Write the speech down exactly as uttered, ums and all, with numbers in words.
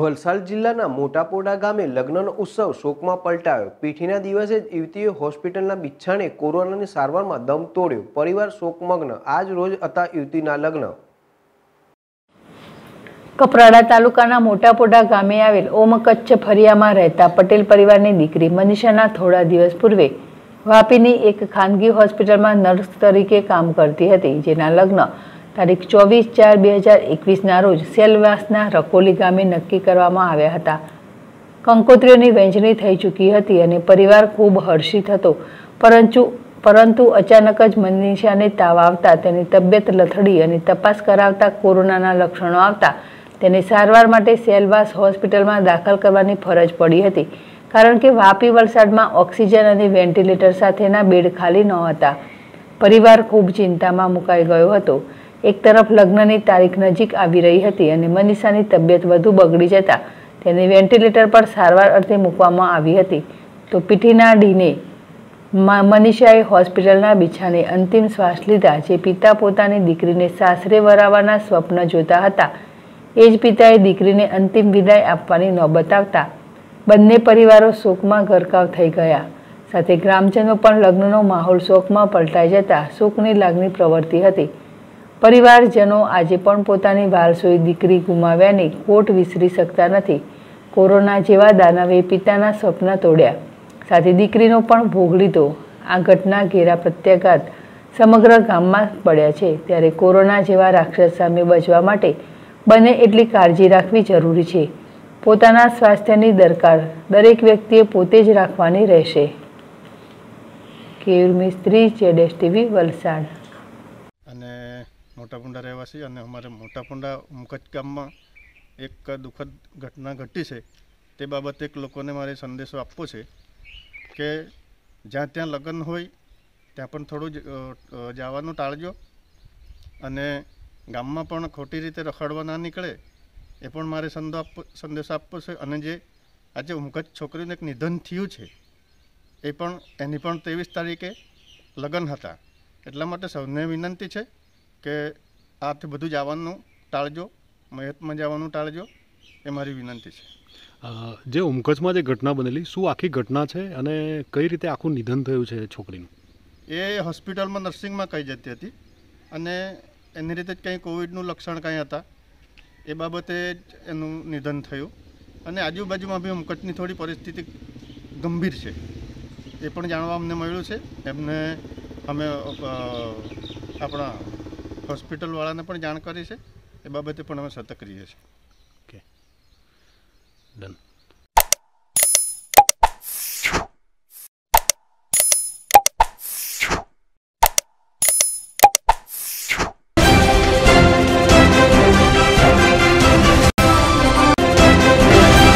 વલસાડ જિલ્લાના મોટાપોડા ગામે લગ્નનો ઉત્સવ શોકમાં પલટાયો। પીઠીના દિવસે જ યુવતીએ હોસ્પિટલના બિછાણે કોરોનાની સારવારમાં દમ તોડ્યો। પરિવાર શોકમગ્ન। આજ રોજ હતા યુવતીના લગ્ન। કપરાડા તાલુકાના મોટાપોડા ગામે આવેલ ઓમ કચ્છ ફરિયામાં રહેતા પટેલ પરિવારની દીકરી મનીષાના થોડા દિવસ પૂર્વે વાપીની એક ખાનગી હોસ્પિટલમાં નર્સ તરીકે કામ કરતી હતી, જેના લગ્ન तारीख चौबीस चार बेहजार एकवीस रोज सेलवासना रकोली गामे नक्की करवामां आव्या हता। कंकोत्रीओनी वेंचणी थई चूकी हती अने परिवार खूब हर्षित हतो, परंतु परंतु अचानक ज मनीषाने ताव आवता तेनी तबियत लथड़ी अने तपास करावता कोरोनाना लक्षणों आवता तेने सारवार माटे सेलवास होस्पिटलमां दाखल करवानी फरज पड़ी हती, कारण के वापी वलसाडमां ऑक्सिजन अने वेंटिलेटर साथेना बेड खाली न हता। परिवार खूब चिंतामां मुकाई गयो हतो। एक तरफ लग्ननी तारीख नजीक आवी रही हती अने मनीषानी तबियत वधु बगड़ी जता तेने वेंटिलेटर पर सारवार अर्थे मूकवामां आवी हती, तो पीठीना डीने मनीषाए होस्पिटलना बिछाने अंतिम श्वास लीधा। जे पिता पोतानी दीकरीने सासरे वरावाना स्वप्न जोता हता ए ज पिताए दीकरीने अंतिम विदाय आपवानी नौबत आवता बंने परिवारो शोकमां गरकाव थई गया। साथे ग्रामजनो पण लग्ननो माहोल शोकमां पलटाई जता शोकनी लागणी प्रवर्ती हती। परिवारजनों आजे पण पोतानी वालसोई दीकरी गुमाव्याने कोट विसरी सकता नथी। कोरोना जेवा दानवे पिताना स्वप्न तोड्या, साथे दीकरीनो पण भोग लीधो। आ घटना घेरा प्रत्याघात समग्र गाममां पड्या छे, त्यारे कोरोना जेवा राक्षस सामे बचवा माटे बने एटली काळजी राखवी जरूरी छे। पोताना स्वास्थ्यनी दरकार दरेक व्यक्तिए पोते ज राखवानी रहेशे। केयूर मिस्त्री जेडेश टीवी वलसाड। मोटापोडा रहवासी अने अमारे मोटापोडा उमकच गाम में एक दुखद घटना घटी है। ते बाबते एक लोग ने मारे संदेशो आपवो छे के ज्यां त्यां लग्न होय त्यां पण थोड़ुं जावानुं टाळजो अने गाम में पण खोटी रीते रखडवा ना निकळे ए पण मारे संदो आप संदेशो आपवो छे। अने जे आजे उमकच छोकरीनुं एक निधन थयुं छे ए पण एनी पण तेवीस तारीखे लग्न हता, एटला माटे सौने विनंती छे के आते बधु जावानुं टाळजो, मयतमां जावानुं टाळजो, ए मारी विनंती छे। जे उमकचमां जे घटना बनेली शुं आखी घटना छे अने कई रीते आखुं निधन थयुं छे छोकरीनुं? ए होस्पिटलमां नर्सिंगमां कई जती हती अने एनी रीते कंई कोविडनुं लक्षण कंई हता ए बाबते एनुं निधन थयुं अने आजूबाजूमां भी उमकचनी थोड़ी परिस्थिति गंभीर छे ए पण जाणवा अमने मळ्युं छे। एमने अमे आपणा हॉस्पिटल वाला ने पण जाण करी छे, ए बाबते पण अमे सतर्क रहीए छे। Okay done.